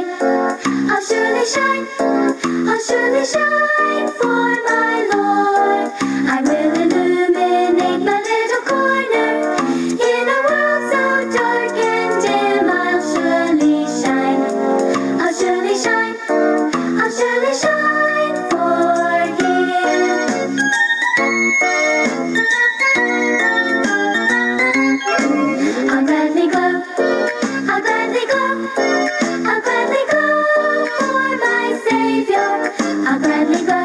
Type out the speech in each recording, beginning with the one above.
shine, I'll surely shine, I'll surely shine for my Lord. I will illuminate my little corner, in a world so dark and dim. I'll surely shine, I'll surely shine, I'll surely shine for Him. I'll gladly go, I'll gladly go, I'll gladly go for my Savior. I'll gladly go.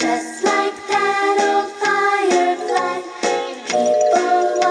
Just like that old firefly, people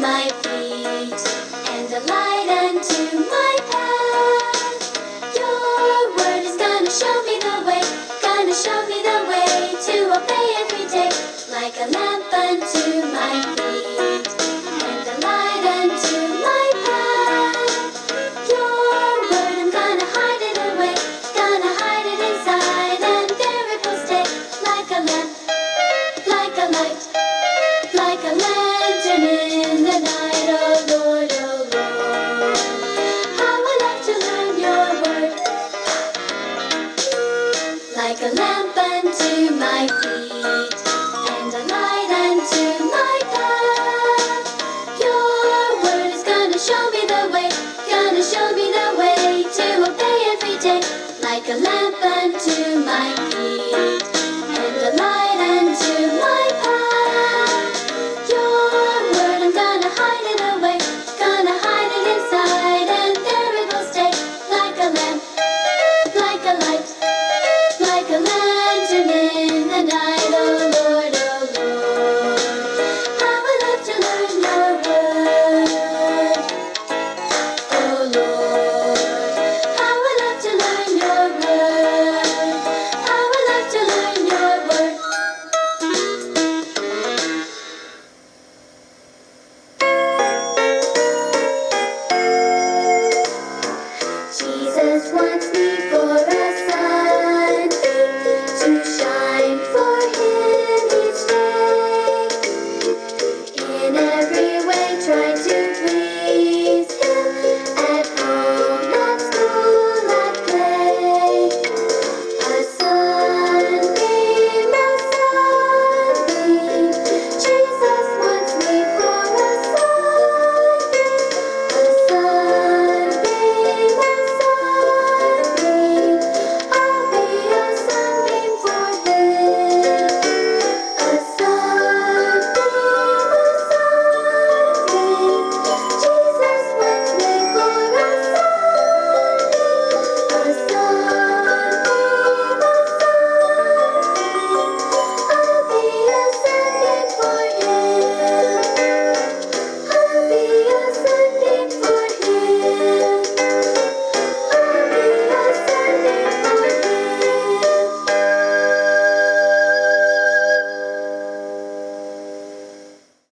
my feet and a light unto my path. Your word is gonna show me the way, gonna show me the way to obey every day. Like a lamp unto my feet and a light unto my path. Your word, I'm gonna hide it away, gonna hide it inside, and there it will stay. Like a lamp, like a light, like a lantern. Like a lamp unto my feet, and a light unto my path. Your word is gonna show me the way, gonna show me the way to obey every day. Like a lamp unto my feet.